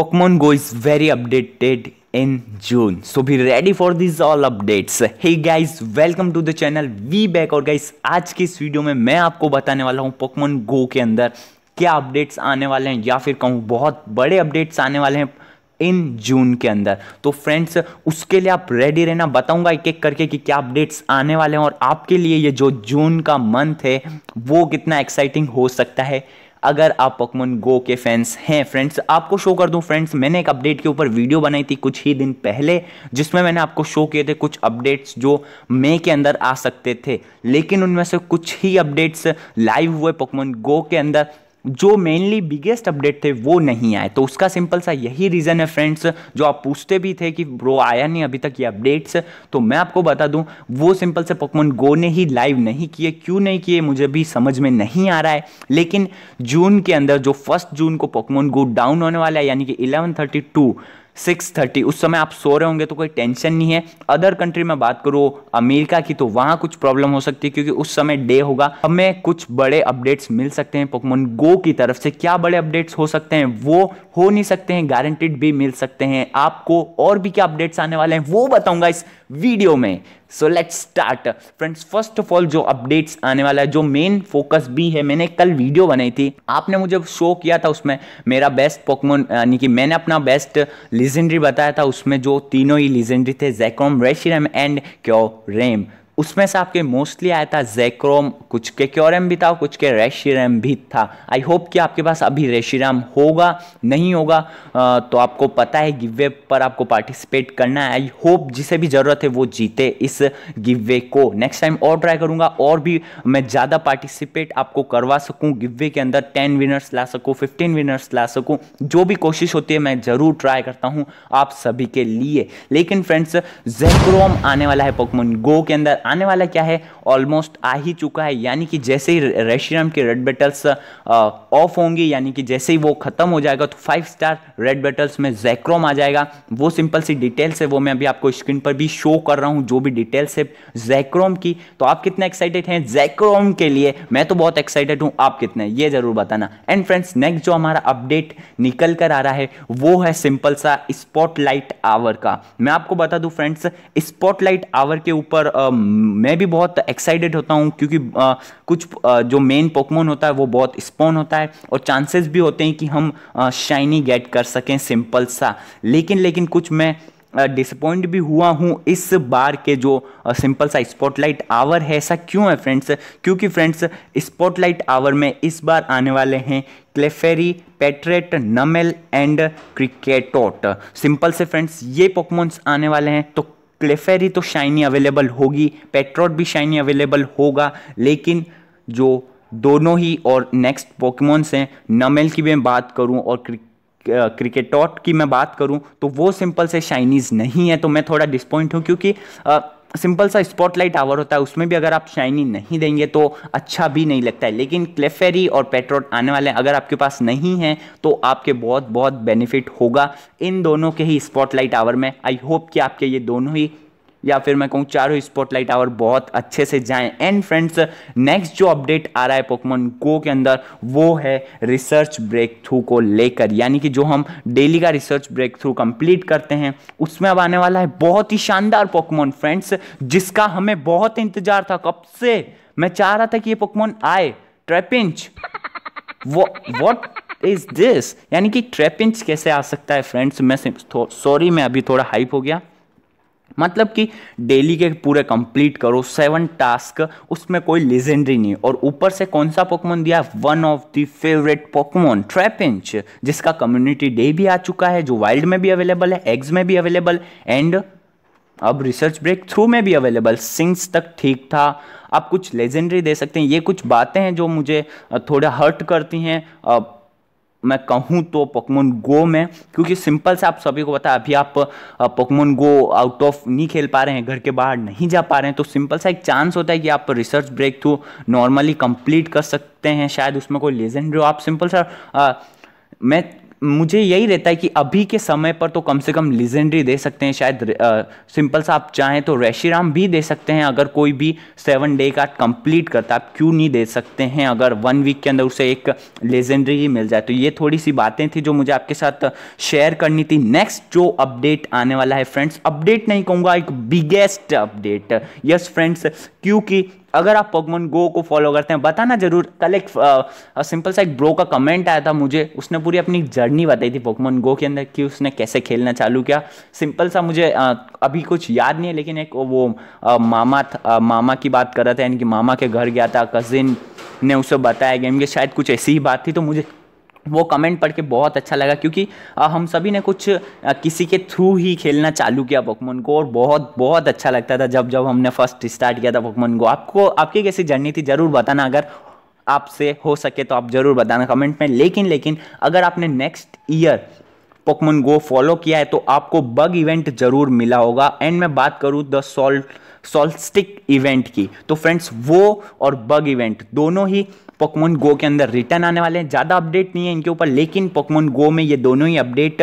Pokemon Go is very updated in June, so be ready for these all updates. Hey guys, welcome to the channel We Back. और guys, आज के इस video में मैं आपको बताने वाला हूँ Pokemon Go के अंदर क्या अपडेट्स आने वाले हैं, या फिर कहूँ बहुत बड़े अपडेट्स आने वाले हैं इन जून के अंदर। तो फ्रेंड्स, उसके लिए आप रेडी रहना। बताऊंगा एक एक करके कि क्या अपडेट्स आने वाले हैं और आपके लिए ये जो जून का मंथ है वो कितना एक्साइटिंग हो सकता है अगर आप पोकेमॉन गो के फैंस हैं। फ्रेंड्स, आपको शो कर दूं, फ्रेंड्स मैंने एक अपडेट के ऊपर वीडियो बनाई थी कुछ ही दिन पहले, जिसमें मैंने आपको शो किए थे कुछ अपडेट्स जो मई के अंदर आ सकते थे, लेकिन उनमें से कुछ ही अपडेट्स लाइव हुए पोकेमॉन गो के अंदर। जो मेनली बिगेस्ट अपडेट थे वो नहीं आए, तो उसका सिंपल सा यही रीज़न है फ्रेंड्स। जो आप पूछते भी थे कि ब्रो आया नहीं अभी तक ये अपडेट्स, तो मैं आपको बता दूं वो सिंपल से पोकेमॉन गो ने ही लाइव नहीं किए। क्यों नहीं किए मुझे भी समझ में नहीं आ रहा है, लेकिन जून के अंदर जो 1 जून को पोकेमॉन गो डाउन होने वाला है, यानी कि 11:30 टू 6:30, उस समय आप सो रहे होंगे तो कोई टेंशन नहीं है। अदर कंट्री में बात करो अमेरिका की, तो वहाँ कुछ प्रॉब्लम हो सकती है क्योंकि उस समय डे होगा। हमें कुछ बड़े अपडेट्स मिल सकते हैं पोकेमॉन गो की तरफ से। क्या बड़े अपडेट्स हो सकते हैं, वो हो नहीं सकते हैं गारंटेड भी मिल सकते हैं आपको। और भी क्या अपडेट्स आने वाले हैं वो बताऊंगा इस वीडियो में। So let's start. Friends, first of all जो अपडेट्स आने वाला है, जो मेन फोकस भी है, मैंने कल वीडियो बनाई थी, आपने मुझे शो किया था, उसमें मेरा बेस्ट पोकेमॉन यानी कि मैंने अपना बेस्ट लीजेंडरी बताया था। उसमें जो तीनों ही लीजेंडरी थे, ज़ेक्रॉम, रेशिराम एंड क्योरेम, उसमें से आपके मोस्टली आया था ज़ेक्रॉम, कुछ के क्योरेम भी था, कुछ के रेशिराम भी था। आई होप कि आपके पास अभी रेशिराम होगा। नहीं होगा तो आपको पता है गिववे पर आपको पार्टिसिपेट करना है। आई होप जिसे भी ज़रूरत है वो जीते इस गिववे को। नेक्स्ट टाइम और ट्राई करूँगा और भी मैं ज़्यादा पार्टिसिपेट आपको करवा सकूँ गिववे के अंदर, 10 विनर्स ला सकूँ, 15 विनर्स ला सकूँ, जो भी कोशिश होती है मैं ज़रूर ट्राई करता हूँ आप सभी के लिए। लेकिन फ्रेंड्स, ज़ेक्रॉम आने वाला है पोकेमॉन गो के अंदर। आने वाला क्या है, ऑलमोस्ट आ ही चुका है, यानी कि जैसे ही रेशिराम के रेड बैटल्स ऑफ होंगी, यानी कि जैसे ही वो खत्म हो जाएगा तो 5 स्टार रेड बैटल्स में ज़ेक्रॉम आ जाएगा। वो सिंपल सी डिटेल्स है, वो मैं अभी आपको स्क्रीन पर भी शो कर रहा हूँ जो भी डिटेल्स है ज़ेक्रॉम की। तो आप कितने एक्साइटेड हैं ज़ेक्रॉम के लिए? मैं तो बहुत एक्साइटेड हूँ, आप कितने ये जरूर बताना। एंड फ्रेंड्स, नेक्स्ट जो हमारा अपडेट निकल कर आ रहा है वो है सिंपल सा स्पॉटलाइट आवर का। मैं आपको बता दूँ फ्रेंड्स, स्पॉटलाइट आवर के ऊपर मैं भी बहुत एक्साइटेड होता हूँ क्योंकि कुछ जो मेन पोकेमॉन होता है वो बहुत स्पॉन होता है और चांसेस भी होते हैं कि हम शाइनी गेट कर सकें, सिंपल सा। लेकिन कुछ मैं डिसअपॉइंट भी हुआ हूँ इस बार के जो सिंपल सा स्पॉटलाइट आवर है। ऐसा क्यों है फ्रेंड्स? क्योंकि फ्रेंड्स, स्पॉटलाइट आवर में इस बार आने वाले हैं Clefairy, Patrat, Numel and Kricketot. Simple से फ्रेंड्स, ये पोकेमॉन्स आने वाले हैं। तो क्लेफेरी तो शाइनी अवेलेबल होगी, पेट्रोट भी शाइनी अवेलेबल होगा, लेकिन जो दोनों ही और नेक्स्ट पोकेमॉन्स हैं, नमेल की मैं बात करूं और क्रिकेटॉट की मैं बात करूं, तो वो सिंपल से शाइनीज नहीं है। तो मैं थोड़ा डिसपॉइंट हूं क्योंकि सिंपल सा स्पॉटलाइट आवर होता है, उसमें भी अगर आप शाइनी नहीं देंगे तो अच्छा भी नहीं लगता है। लेकिन क्लेफेरी और पेट्रोट आने वाले हैं, अगर आपके पास नहीं है तो आपके बहुत बहुत बेनिफिट होगा इन दोनों के ही स्पॉटलाइट आवर में। आई होप कि आपके ये दोनों ही, या फिर मैं कहूँ चारों स्पॉटलाइट आवर बहुत अच्छे से जाएं। एंड फ्रेंड्स, नेक्स्ट जो अपडेट आ रहा है पोकेमॉन गो के अंदर वो है रिसर्च ब्रेक थ्रू को लेकर, यानी कि जो हम डेली का रिसर्च ब्रेक थ्रू कंप्लीट करते हैं उसमें अब आने वाला है बहुत ही शानदार पोकेमॉन फ्रेंड्स, जिसका हमें बहुत इंतजार था। कब से मैं चाह रहा था कि ये पोकेमॉन आए, ट्रैपिंच। वॉट इज दिस, यानी कि ट्रैपिंच कैसे आ सकता है फ्रेंड्स? मैं सॉरी, मैं अभी थोड़ा हाइप हो गया। मतलब कि डेली के पूरे कंप्लीट करो 7 टास्क, उसमें कोई लेजेंडरी नहीं, और ऊपर से कौन सा पोकेमॉन दिया, one of the favourite Pokemon Trapinch, जिसका कम्युनिटी डे भी आ चुका है, जो वाइल्ड में भी अवेलेबल है, एग्स में भी अवेलेबल, एंड अब रिसर्च ब्रेक थ्रू में भी अवेलेबल। सिंग्स तक ठीक था, आप कुछ लेजेंडरी दे सकते हैं। ये कुछ बातें हैं जो मुझे थोड़ा हर्ट करती हैं मैं कहूँ तो पोकेमॉन गो में, क्योंकि सिंपल से आप सभी को पता है अभी आप पोकेमॉन गो आउट ऑफ नहीं खेल पा रहे हैं, घर के बाहर नहीं जा पा रहे हैं, तो सिंपल सा एक चांस होता है कि आप research breakthrough normally complete कर सकते हैं। शायद उसमें कोई लेजेंडरी हो, आप सिंपल सा मैं मुझे यही रहता है कि अभी के समय पर तो कम से कम लीजेंडरी दे सकते हैं, शायद सिंपल सा आप चाहें तो रेशिराम भी दे सकते हैं अगर कोई भी 7 डे का कंप्लीट करता है, आप क्यों नहीं दे सकते हैं, अगर 1 वीक के अंदर उसे एक लीजेंडरी ही मिल जाए। तो ये थोड़ी सी बातें थी जो मुझे आपके साथ शेयर करनी थी। नेक्स्ट जो अपडेट आने वाला है फ्रेंड्स, अपडेट नहीं कहूँगा, एक बिगेस्ट अपडेट, यस फ्रेंड्स, क्योंकि अगर आप पोकेमॉन गो को फॉलो करते हैं, बताना जरूर। कल एक सिंपल सा एक ब्रो का कमेंट आया था मुझे, उसने पूरी अपनी जर्नी बताई थी पोकेमॉन गो के अंदर कि उसने कैसे खेलना चालू किया। सिंपल सा मुझे अभी कुछ याद नहीं है, लेकिन एक वो मामा की बात कर रहा था, यानी कि मामा के घर गया था, कजिन ने उसे बताया गेम के, शायद कुछ ऐसी ही बात थी। तो मुझे वो कमेंट पढ़ के बहुत अच्छा लगा, क्योंकि हम सभी ने कुछ किसी के थ्रू ही खेलना चालू किया पोकेमॉन को, और बहुत बहुत अच्छा लगता था जब जब हमने फर्स्ट स्टार्ट किया था पोकेमॉन को। आपको आपकी कैसी जर्नी थी ज़रूर बताना, अगर आपसे हो सके तो आप ज़रूर बताना कमेंट में। लेकिन अगर आपने next year Pokemon Go follow किया है तो आपको बग इवेंट ज़रूर मिला होगा। एंड मैं बात करूँ द सॉल्स्टिक इवेंट की, तो फ्रेंड्स वो और बग इवेंट दोनों ही पोकेमॉन गो के अंदर रिटर्न आने वाले हैं। ज़्यादा अपडेट नहीं है इनके ऊपर, लेकिन पोकेमॉन गो में ये दोनों ही अपडेट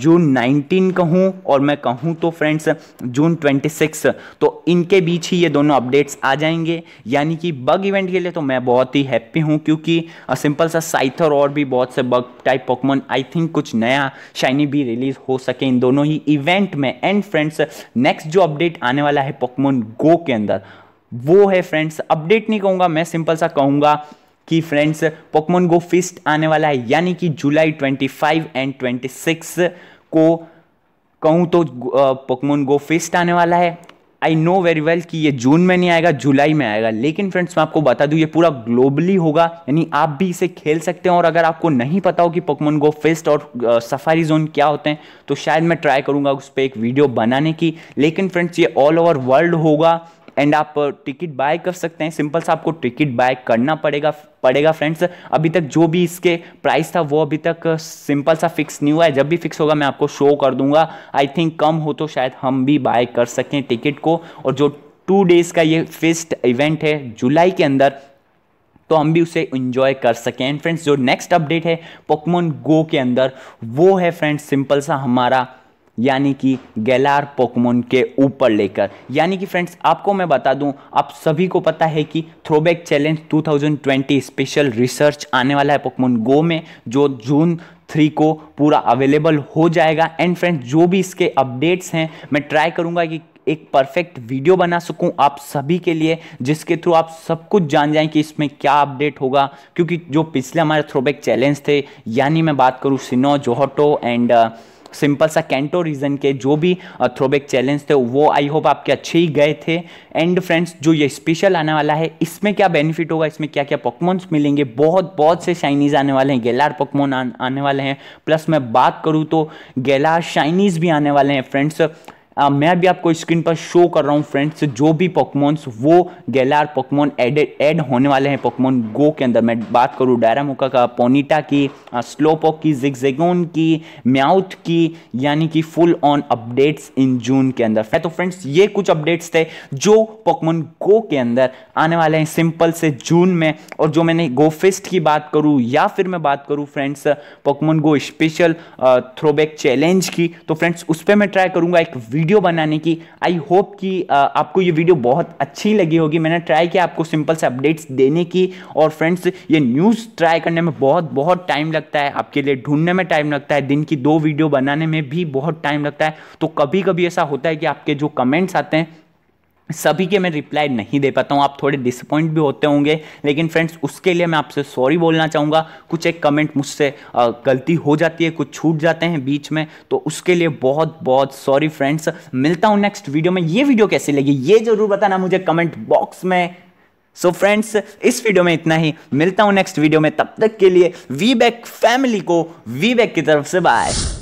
जून 19 कहूँ और मैं कहूँ तो फ्रेंड्स जून 26, तो इनके बीच ही ये दोनों अपडेट्स आ जाएंगे। यानी कि बग इवेंट के लिए तो मैं बहुत ही हैप्पी हूँ, क्योंकि सिंपल सा साइथर और भी बहुत से bug type Pokemon, I think कुछ नया शाइनी भी रिलीज हो सके इन दोनों ही इवेंट में। एंड फ्रेंड्स नेक्स्ट जो अपडेट आने वाला है पोकेमॉन गो के अंदर वो है फ्रेंड्स, अपडेट नहीं कहूँगा मैं, सिंपल सा कहूँगा कि फ्रेंड्स पोकेमॉन गो फेस्ट आने वाला है, यानी कि जुलाई 25 एंड 26 को कहूँ तो पोकेमॉन गो फेस्ट आने वाला है। आई नो वेरी वेल कि ये जून में नहीं आएगा, जुलाई में आएगा, लेकिन फ्रेंड्स मैं आपको बता दूँ ये पूरा ग्लोबली होगा, यानी आप भी इसे खेल सकते हैं। और अगर आपको नहीं पता हो कि पोकेमॉन गो फेस्ट और सफारी जोन क्या होते हैं, तो शायद मैं ट्राई करूँगा उस पर एक वीडियो बनाने की। लेकिन फ्रेंड्स ये ऑल ओवर वर्ल्ड होगा एंड आप टिकट बाय कर सकते हैं, सिंपल सा आपको टिकट बाय करना पड़ेगा फ्रेंड्स। अभी तक जो भी इसके प्राइस था वो अभी तक सिंपल सा फिक्स नहीं हुआ है, जब भी फिक्स होगा मैं आपको शो कर दूंगा। आई थिंक कम हो तो शायद हम भी बाय कर सकें टिकट को, और जो 2 डेज़ का ये फेस्ट इवेंट है जुलाई के अंदर, तो हम भी उसे इंजॉय कर सकें। एंड फ्रेंड्स जो नेक्स्ट अपडेट है पोकेमॉन गो के अंदर वो है फ्रेंड्स सिंपल सा हमारा, यानी कि गैलार पोकेमॉन के ऊपर लेकर, यानी कि फ्रेंड्स आपको मैं बता दूं, आप सभी को पता है कि थ्रोबैक चैलेंज 2020 स्पेशल रिसर्च आने वाला है पोकेमॉन गो में, जो जून 3 को पूरा अवेलेबल हो जाएगा। एंड फ्रेंड्स जो भी इसके अपडेट्स हैं मैं ट्राई करूंगा कि एक परफेक्ट वीडियो बना सकूं आप सभी के लिए, जिसके थ्रू आप सब कुछ जान जाएं कि इसमें क्या अपडेट होगा। क्योंकि जो पिछले हमारे थ्रोबैक चैलेंज थे, यानी मैं बात करूँ सिनो, जोहटो एंड सिंपल सा कैंटो रीजन के जो भी थ्रोबैक चैलेंज थे, वो आई होप आपके अच्छे ही गए थे। एंड फ्रेंड्स जो ये स्पेशल आने वाला है इसमें क्या बेनिफिट होगा, इसमें क्या क्या पोकेमॉन्स मिलेंगे, बहुत बहुत से शाइनीज आने वाले हैं, गैलार पोकेमॉन आने वाले हैं, प्लस मैं बात करूँ तो गैलार शाइनीज भी आने वाले हैं फ्रेंड्स। मैं भी आपको स्क्रीन पर शो कर रहा हूँ फ्रेंड्स, जो भी पोकेमॉन्स वो गैलार पोकेमॉन ऐड होने वाले हैं पोकेमॉन गो के अंदर। मैं बात करूँ डारामुका का, पोनीटा की, स्लोपोक की, जिगजैगून की, म्याउथ की, यानी कि full on updates in June के अंदर है। तो फ्रेंड्स ये कुछ अपडेट्स थे जो पोकेमॉन गो के अंदर आने वाले हैं सिंपल से जून में। और जो मैंने गो फेस्ट की बात करूँ या फिर मैं बात करूँ friends Pokemon Go special throwback challenge की, तो फ्रेंड्स उस पर मैं ट्राई करूँगा एक वीडियो बनाने की। आई होप कि आपको ये वीडियो बहुत अच्छी लगी होगी, मैंने ट्राई किया आपको सिंपल से अपडेट्स देने की। और फ्रेंड्स ये न्यूज़ ट्राई करने में बहुत टाइम लगता है, आपके लिए ढूंढने में टाइम लगता है, दिन की 2 वीडियो बनाने में भी बहुत टाइम लगता है। तो कभी कभी ऐसा होता है कि आपके जो कमेंट्स आते हैं सभी के मैं रिप्लाई नहीं दे पाता हूँ, आप थोड़े डिसअपॉइंट भी होते होंगे। लेकिन फ्रेंड्स उसके लिए मैं आपसे सॉरी बोलना चाहूँगा, कुछ एक कमेंट मुझसे गलती हो जाती है, कुछ छूट जाते हैं बीच में, तो उसके लिए बहुत बहुत सॉरी फ्रेंड्स। मिलता हूँ नेक्स्ट वीडियो में। ये वीडियो कैसी लगी ये ज़रूर बताना मुझे कमेंट बॉक्स में। सो फ्रेंड्स इस वीडियो में इतना ही, मिलता हूँ नेक्स्ट वीडियो में। तब तक के लिए वी बैक फैमिली को वी बैक की तरफ से बाय।